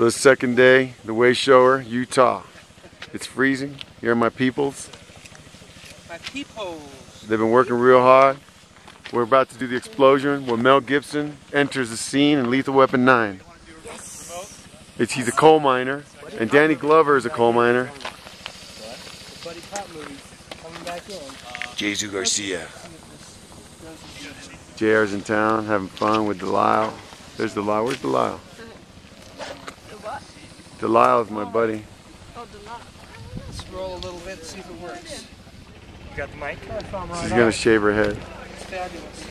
So the second day, the Wayshower, Utah. It's freezing. Here are my peoples. My peoples. They've been working real hard. We're about to do the explosion where Mel Gibson enters the scene in Lethal Weapon 9. Yes. He's a coal miner, and Danny Glover is a coal miner. Jsu Garcia. JR's in town having fun with Delisle. There's Delisle. Where's Delisle? Delisle is my buddy. Oh, Delisle. Let's roll a little bit, see if it works. You got the mic? She's going to shave her head. Fabulous.